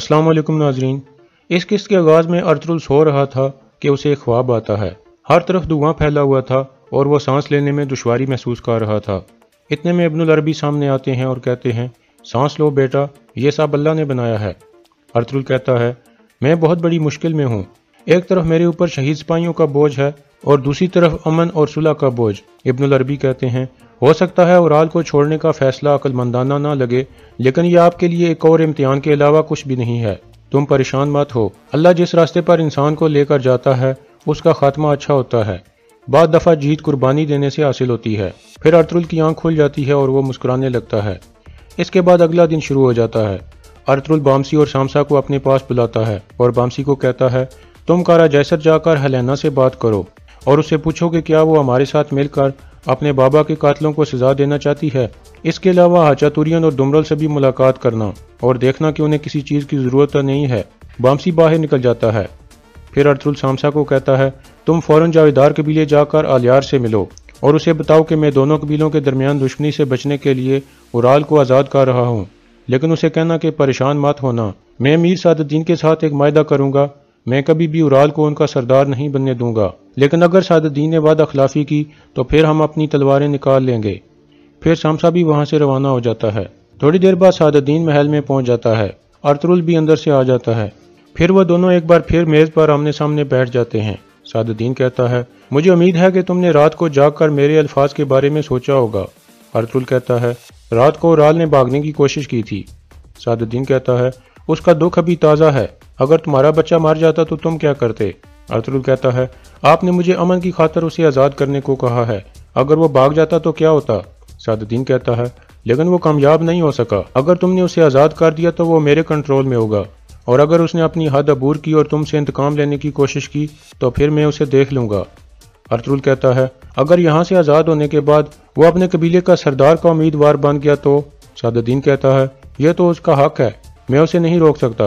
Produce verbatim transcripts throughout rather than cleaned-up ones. अस्सलाम वालेकुम नाजरीन। इस किस्त के आगाज़ में अर्तुगरुल सो रहा था कि उसे ख्वाब आता है। हर तरफ धुआं फैला हुआ था और वह सांस लेने में दुश्वारी महसूस कर रहा था। इतने में इब्नुल अरबी सामने आते हैं और कहते हैं, सांस लो बेटा, ये सब अल्लाह ने बनाया है। अर्तुगरुल कहता है, मैं बहुत बड़ी मुश्किल में हूँ। एक तरफ मेरे ऊपर शहीद सिपाहियों का बोझ है और दूसरी तरफ अमन और सुलह का बोझ। इब्नुल अरबी कहते हैं, हो सकता है उराल को छोड़ने का फैसला अक्लमंदाना ना लगे, लेकिन यह आपके लिए एक और इम्तिहान के अलावा कुछ भी नहीं है। तुम परेशान मत हो, अल्लाह जिस रास्ते पर इंसान को लेकर जाता है उसका खात्मा अच्छा होता है। बाद दफ़ा जीत कुर्बानी देने से हासिल होती है। फिर अर्तुगरुल की आंख खुल जाती है और वो मुस्कुराने लगता है। इसके बाद अगला दिन शुरू हो जाता है। अर्तुगरुल बामसी और शामसा को अपने पास बुलाता है और बामसी को कहता है, तुम कारा जैसर जाकर हेलेना से बात करो और उससे पूछो कि क्या वो हमारे साथ मिलकर अपने बाबा के कातलों को सजा देना चाहती है। इसके अलावा हाचातुरियन और डुमरल से भी मुलाकात करना और देखना कि उन्हें किसी चीज़ की ज़रूरत नहीं है। बामसी बाहर निकल जाता है। फिर अर्तुगरुल शामसा को कहता है, तुम फ़ौरन जावेदार कबीले जाकर आलियार से मिलो और उसे बताओ कि मैं दोनों कबीलों के दरमियान दुश्मनी से बचने के लिए उराल को आज़ाद कर रहा हूँ, लेकिन उसे कहना कि परेशान मत होना, मैं मीर सादुद्दीन के साथ एक मायदा करूँगा। मैं कभी भी उराल को उनका सरदार नहीं बनने दूंगा, लेकिन अगर सादुद्दीन ने वादा खिलाफी की तो फिर हम अपनी तलवारें निकाल लेंगे। फिर शामसा भी वहां से रवाना हो जाता है। थोड़ी देर बाद सादुद्दीन महल में पहुंच जाता है। अर्तुगरुल भी अंदर से आ जाता है। फिर वह दोनों एक बार फिर मेज़ पर आमने सामने बैठ जाते हैं। सादुद्दीन कहता है, मुझे उम्मीद है कि तुमने रात को जाग कर मेरे अल्फाज के बारे में सोचा होगा। अर्तुगरुल कहता है, रात को उराल ने भागने की कोशिश की थी। सादुद्दीन कहता है, उसका दुख अभी ताज़ा है, अगर तुम्हारा बच्चा मार जाता तो तुम क्या करते। अर्तुगरुल कहता है, आपने मुझे अमन की खातर उसे आज़ाद करने को कहा है, अगर वो भाग जाता तो क्या होता। सादुद्दीन कहता है, लेकिन वो कामयाब नहीं हो सका। अगर तुमने उसे आज़ाद कर दिया तो वो मेरे कंट्रोल में होगा, और अगर उसने अपनी हद अबूर की और तुमसे इंतकाम लेने की कोशिश की तो फिर मैं उसे देख लूँगा। अर्तुगरुल कहता है, अगर यहाँ से आज़ाद होने के बाद वो अपने कबीले का सरदार का उम्मीदवार बन गया तो। सादुद्दीन कहता है, यह तो उसका हक है, मैं उसे नहीं रोक सकता।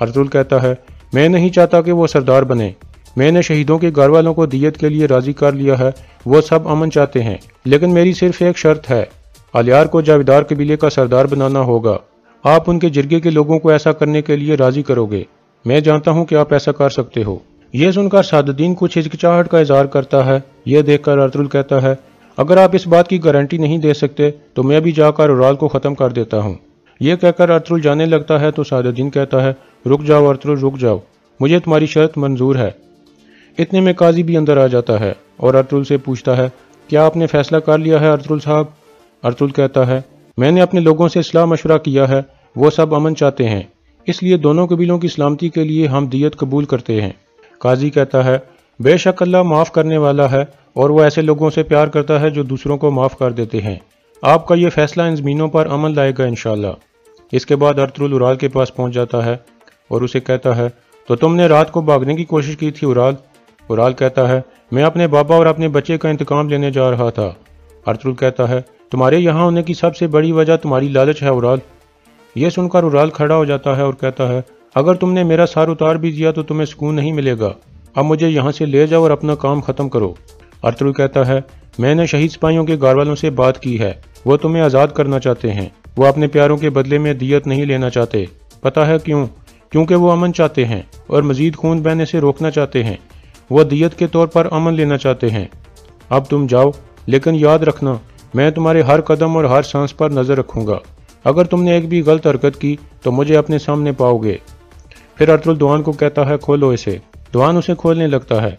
अर्तुगरुल कहता है, मैं नहीं चाहता कि वो सरदार बने। मैंने शहीदों के घर वालों को दियत के लिए राज़ी कर लिया है, वो सब अमन चाहते हैं, लेकिन मेरी सिर्फ एक शर्त है, आलियार को जावेदार कबीले का सरदार बनाना होगा। आप उनके जिरगे के लोगों को ऐसा करने के लिए राज़ी करोगे, मैं जानता हूं कि आप ऐसा कर सकते हो। यह सुनकर सादुद्दीन कुछ हिचकिचाहट का इजहार करता है। यह देखकर अर्तुगरुल कहता है, अगर आप इस बात की गारंटी नहीं दे सकते तो मैं भी जाकर उराल को ख़त्म कर देता हूँ। यह कहकर अर्तुगरुल जाने लगता है तो सादुद्दीन कहता है, रुक जाओ अर्तुगरुल, रुक जाओ, मुझे तुम्हारी शर्त मंजूर है। इतने में काजी भी अंदर आ जाता है और अर्तुगरुल से पूछता है, क्या आपने फैसला कर लिया है अर्तुगरुल साहब। अर्तुगरुल कहता है, मैंने अपने लोगों से सलाह मशवरा किया है, वो सब अमन चाहते हैं, इसलिए दोनों कबीलों की सलामती के लिए हम दियत कबूल करते हैं। काजी कहता है, बेशक अल्लाह माफ़ करने वाला है और वह ऐसे लोगों से प्यार करता है जो दूसरों को माफ़ कर देते हैं। आपका यह फैसला इन ज़मीनों पर अमन लाएगा इंशाल्लाह। इसके बाद अर्तुगरुल उराल के पास पहुँच जाता है और उसे कहता है, तो तुमने रात को भागने की कोशिश की थी उराल। उराल कहता है, मैं अपने बाबा और अपने बच्चे का इंतकाम लेने जा रहा था। अर्तुगरुल कहता है, तुम्हारे यहाँ होने की सबसे बड़ी वजह तुम्हारी लालच है उराल। यह सुनकर उराल खड़ा हो जाता है और कहता है, अगर तुमने मेरा सार उतार भी दिया तो तुम्हें सुकून नहीं मिलेगा, अब मुझे यहाँ से ले जाओ और अपना काम ख़त्म करो। अर्तुगरुल कहता है, मैंने शहीद सिपाहियों के घर वालों से बात की है, वो तुम्हें आज़ाद करना चाहते हैं, वो अपने प्यारों के बदले में दियत नहीं लेना चाहते। पता है क्यों, क्योंकि वो अमन चाहते हैं और मजीद खून बहने से रोकना चाहते हैं, वह दियत के तौर पर अमन लेना चाहते हैं। अब तुम जाओ, लेकिन याद रखना, मैं तुम्हारे हर कदम और हर सांस पर नज़र रखूंगा। अगर तुमने एक भी गलत हरकत की तो मुझे अपने सामने पाओगे। फिर अर्तुगरुल दुआन को कहता है, खोलो इसे। दुआन उसे खोलने लगता है।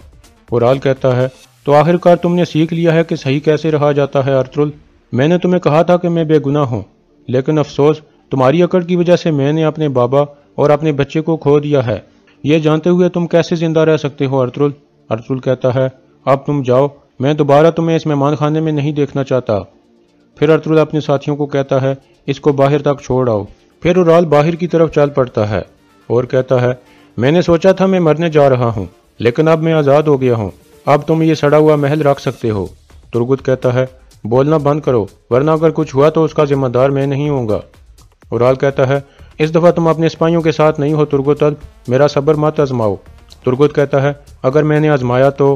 उराल कहता है, तो आखिरकार तुमने सीख लिया है कि सही कैसे रहा जाता है अर्तुगरुल। मैंने तुम्हें कहा था कि मैं बेगुनाह हूँ, लेकिन अफसोस तुम्हारी अकड़ की वजह से मैंने अपने बाबा और अपने बच्चे को खो दिया है। ये जानते हुए तुम कैसे जिंदा रह सकते हो अर्तुगरुल। अर्तुगरुल कहता है, अब तुम जाओ, मैं दोबारा तुम्हें इस मेहमान खाने में नहीं देखना चाहता। फिर अर्तुगरुल अपने साथियों को कहता है, इसको बाहर तक छोड़ आओ। फिर उराल बाहर की तरफ चल पड़ता है और कहता है, मैंने सोचा था मैं मरने जा रहा हूँ, लेकिन अब मैं आज़ाद हो गया हूँ, अब तुम ये सड़ा हुआ महल रख सकते हो। तुरगुत कहता है, बोलना बंद करो, वरना अगर कुछ हुआ तो उसका जिम्मेदार मैं नहीं होऊंगा। उराल कहता है, इस दफ़ा तुम अपने सिपाहियों के साथ नहीं हो तुरगुत, मेरा सब्र मत आजमाओ। तुरगुत कहता है, अगर मैंने आजमाया तो।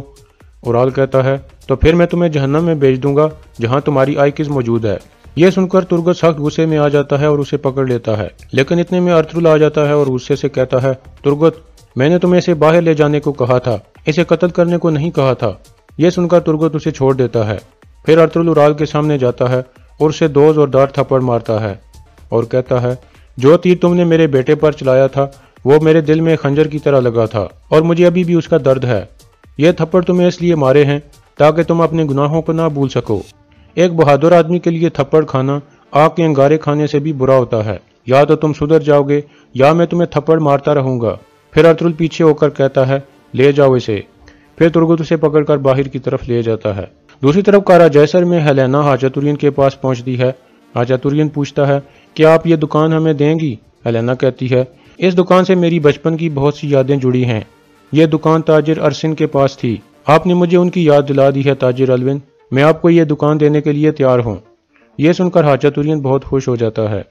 उराल कहता है, तो फिर मैं तुम्हें जहन्नम में भेज दूंगा जहां तुम्हारी आइकिज़ मौजूद है। यह सुनकर तुरगुत सख्त गुस्से में आ जाता है और उसे पकड़ लेता है, लेकिन इतने में अर्तुगरुल आ जाता है और गुस्से से कहता है, तुरगुत मैंने तुम्हें इसे बाहर ले जाने को कहा था, इसे कत्ल करने को नहीं कहा था। यह सुनकर तुरगुत उसे छोड़ देता है। फिर अर्तुगरुल उराल के सामने जाता है और उसे दो जोरदार थप्पड़ मारता है और कहता है, जो तीर तुमने मेरे बेटे पर चलाया था वो मेरे दिल में खंजर की तरह लगा था और मुझे अभी भी उसका दर्द है। यह थप्पड़ तुम्हें इसलिए मारे हैं ताकि तुम अपने गुनाहों को ना भूल सको। एक बहादुर आदमी के लिए थप्पड़ खाना आग के अंगारे खाने से भी बुरा होता है। या तो तुम सुधर जाओगे या मैं तुम्हें थप्पड़ मारता रहूंगा। फिर अर्तुगरुल पीछे होकर कहता है, ले जाओ इसे। फिर तुरगुत उसे पकड़कर बाहर की तरफ ले जाता है। दूसरी तरफ कारा जैसर में हेलेना हाचातुरियन के पास पहुंचती है। हाचातुरियन पूछता है, क्या आप ये दुकान हमें देंगी? हेलेना कहती है, इस दुकान से मेरी बचपन की बहुत सी यादें जुड़ी हैं। यह दुकान ताजर अर्सिन के पास थी, आपने मुझे उनकी याद दिला दी है ताजर अलविन। मैं आपको ये दुकान देने के लिए तैयार हूँ। यह सुनकर हाचातुरियन बहुत खुश हो जाता है।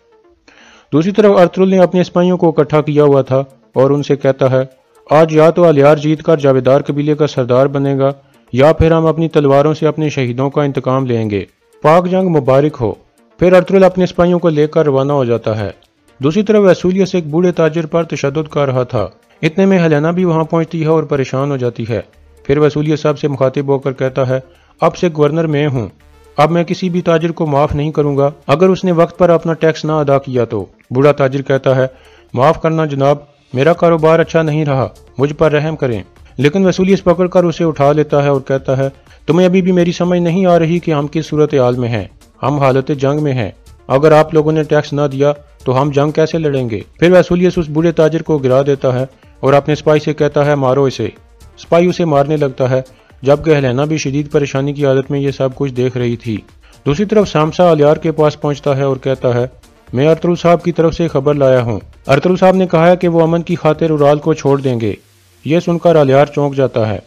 दूसरी तरफ अर्तुगरुल ने अपने सिपाहियों को इकट्ठा किया हुआ था और उनसे कहता है, आज या तो आलियार जीतकर जावेदार कबीले का सरदार बनेगा या फिर हम अपनी तलवारों से अपने शहीदों का इंतकाम लेंगे। पाक जंग मुबारक हो। फिर अर्तुगरुल अपने सिपाहियों को लेकर रवाना हो जाता है। दूसरी तरफ वसूलियस एक बूढ़े ताजर पर तशद्दुद कर रहा था। इतने में हेलेना भी वहां पहुंचती है और परेशान हो जाती है। फिर वसूलियस साहब से मुखातिब होकर कहता है, अब से गवर्नर मैं हूं, अब मैं किसी भी ताजर को माफ नहीं करूंगा अगर उसने वक्त पर अपना टैक्स ना अदा किया तो। बूढ़ा ताजर कहता है, माफ करना जनाब, मेरा कारोबार अच्छा नहीं रहा, मुझ पर रहम करें। लेकिन वसूलियस पकड़कर उसे उठा लेता है और कहता है, तुम्हें अभी भी मेरी समझ नहीं आ रही कि हम किस सूरत हाल में हैं। हम हालत जंग में हैं। अगर आप लोगों ने टैक्स ना दिया तो हम जंग कैसे लड़ेंगे। फिर वसूलियस उस बूढ़े ताजर को गिरा देता है और अपने सिपाही से कहता है, मारो इसे। सिपाही उसे मारने लगता है, जबकि हेलेना भी शदीद परेशानी की हालत में यह सब कुछ देख रही थी। दूसरी तरफ शामसा आलियार के पास पहुंचता है और कहता है, मैं अर्तुगरुल साहब की तरफ से खबर लाया हूँ। अर्तुगरुल साहब ने कहा है कि वो अमन की खातिर उराल को छोड़ देंगे। यह सुनकर आलियार चौंक जाता है।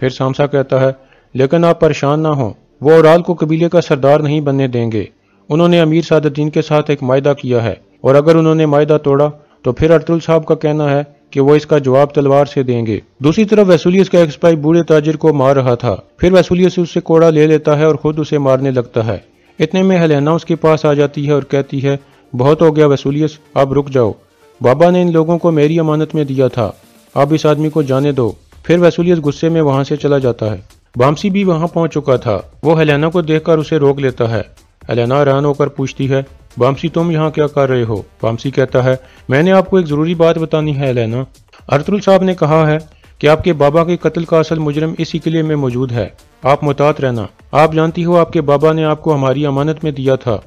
फिर शामसा कहता है, लेकिन आप परेशान ना हो, वो उराल को कबीले का सरदार नहीं बनने देंगे। उन्होंने मीर सादुद्दीन के साथ एक मायदा किया है और अगर उन्होंने मायदा तोड़ा तो फिर अर्तुगरुल साहब का कहना है कि वो इसका जवाब तलवार से देंगे। दूसरी तरफ वसूलियस का एक सिपाही बूढ़े ताजिर को मार रहा था। फिर वसूलियस उससे कोड़ा ले लेता है और खुद उसे मारने लगता है। इतने में हेलेना उसके पास आ जाती है और कहती है, बहुत हो गया वसूलियस, अब रुक जाओ। बाबा ने इन लोगों को मेरी अमानत में दिया था, अब इस आदमी को जाने दो। फिर वसूलियस गुस्से में वहां से चला जाता है। बामसी भी वहां पहुंच चुका था। वो हेलेना को देखकर उसे रोक लेता है। हेलेना हैरान होकर पूछती है, बामसी तुम यहाँ क्या कर रहे हो? बामसी कहता है, मैंने आपको एक जरूरी बात बतानी है हेलेना। अर्तुगरुल साहब ने कहा है कि आपके बाबा के कत्ल का असल मुजरिम इसी किले में मौजूद है, आप मुहतात रहना। आप जानती हो आपके बाबा ने आपको हमारी अमानत में दिया था,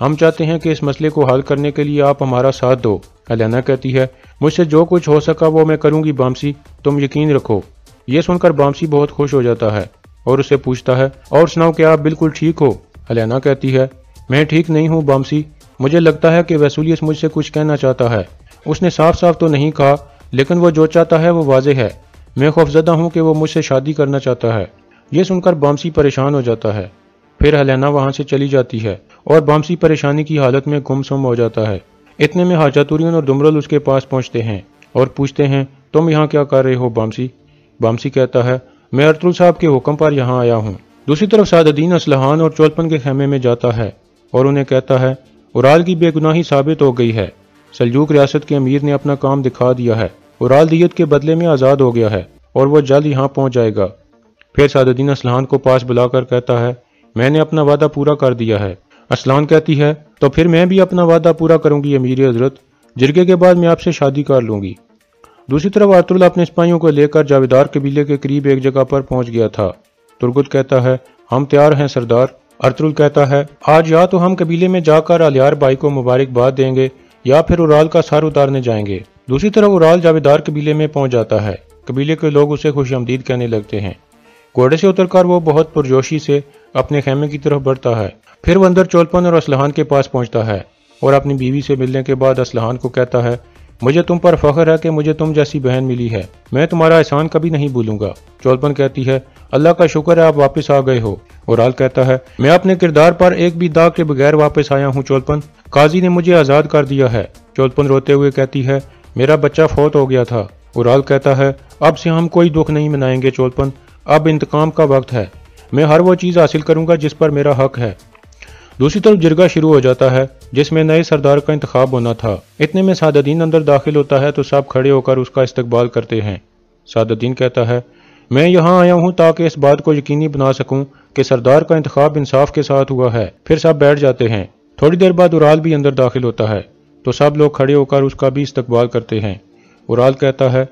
हम चाहते हैं कि इस मसले को हल करने के लिए आप हमारा साथ दो। हेलेना कहती है, मुझसे जो कुछ हो सका वो मैं करूंगी बामसी, तुम यकीन रखो। यह सुनकर बामसी बहुत खुश हो जाता है और उसे पूछता है, और सुनाओ कि आप बिल्कुल ठीक हो? हेलेना कहती है, मैं ठीक नहीं हूँ बामसी, मुझे लगता है कि वसूलियस मुझसे कुछ कहना चाहता है। उसने साफ साफ तो नहीं कहा, लेकिन वो जो चाहता है वो वाजह है। मैं खौफजदा हूँ कि वो मुझसे शादी करना चाहता है। यह सुनकर बामसी परेशान हो जाता है। फिर हेलेना वहां से चली जाती है और बामसी परेशानी की हालत में गुमसुम हो जाता है। इतने में हाचातुरियन और डुमरल उसके पास पहुंचते हैं और पूछते हैं, तुम यहाँ क्या कर रहे हो बामसी? बामसी कहता है, मैं अर्तुगरुल साहब के हुक्म पर यहाँ आया हूँ। दूसरी तरफ सादुद्दीन असलहान और चोलपन के खेमे में जाता है और उन्हें कहता है, उराल की बेगुनाही साबित हो गई है। सलजूक रियासत के अमीर ने अपना काम दिखा दिया है। उराल दियत के बदले में आज़ाद हो गया है और वह जल्द यहाँ पहुँच जाएगा। फिर सादुद्दीन असलहान को पास बुलाकर कहता है, मैंने अपना वादा पूरा कर दिया है। असलहान कहती है, तो फिर मैं भी अपना वादा पूरा करूंगी अमीर हजरत, जिरगे के बाद मैं आपसे शादी कर लूंगी। दूसरी तरफ अर्तुगरुल अपने सिपाहियों को लेकर जावेदार कबीले के करीब एक जगह पर पहुंच गया था। तुरगुत कहता है, हम तैयार हैं सरदार। अर्तुगरुल कहता है, आज या तो हम कबीले में जाकर आलियार भाई को मुबारकबाद देंगे या फिर उराल का सर उतारने जाएंगे। दूसरी तरफ उराल जावेदार कबीले में पहुंच जाता है। कबीले के लोग उसे खुशामदीद कहने लगते हैं। घोड़े से उतरकर वो बहुत पुरजोशी से अपने खेमे की तरफ बढ़ता है। फिर वह अंदर चोलपन और असलहान के पास पहुंचता है और अपनी बीवी से मिलने के बाद असलहान को कहता है, मुझे तुम पर फख्र है कि मुझे तुम जैसी बहन मिली है, मैं तुम्हारा एहसान कभी नहीं भूलूंगा। चोलपन कहती है, अल्लाह का शुक्र है आप वापस आ गए हो। उराल कहता है, मैं अपने किरदार पर एक भी दाग के बगैर वापस आया हूँ चोलपन, काजी ने मुझे आज़ाद कर दिया है। चोलपन रोते हुए कहती है, मेरा बच्चा फौत हो गया था। उराल कहता है, अब से हम कोई दुख नहीं मनाएंगे चोलपन, अब इंतकाम का वक्त है। मैं हर वो चीज़ हासिल करूंगा जिस पर मेरा हक है। दूसरी तरफ जिरगा शुरू हो जाता है जिसमें नए सरदार का इंतखाब होना था। इतने में सादुद्दीन अंदर दाखिल होता है तो सब खड़े होकर उसका इस्तकबाल करते हैं। सादुद्दीन कहता है, मैं यहाँ आया हूँ ताकि इस बात को यकीनी बना सकूँ कि सरदार का इंतखाब इंसाफ के साथ हुआ है। फिर सब बैठ जाते हैं। थोड़ी देर बाद उराल भी अंदर दाखिल होता है तो सब लोग खड़े होकर उसका भी इस्तकबाल करते हैं। उराल कहता है,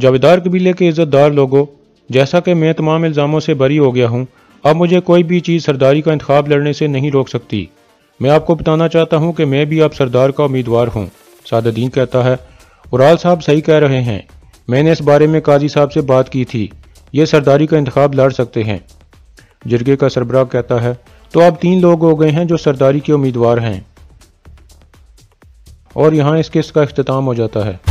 जावेदार कबीले के इज़्ज़तदार लोगों, जैसा कि मैं तमाम इल्ज़ामों से बरी हो गया हूँ, अब मुझे कोई भी चीज़ सरदारी का इंतखाब लड़ने से नहीं रोक सकती। मैं आपको बताना चाहता हूँ कि मैं भी अब सरदार का उम्मीदवार हूँ। सादुद्दीन कहता है, उराल साहब सही कह रहे हैं, मैंने इस बारे में काजी साहब से बात की थी, ये सरदारी का इंतखाब लड़ सकते हैं। जिरगे का सरबराह कहता है, तो अब तीन लोग हो गए हैं जो सरदारी के उम्मीदवार हैं। और यहाँ इस किस्त का अख्तिताम हो जाता है।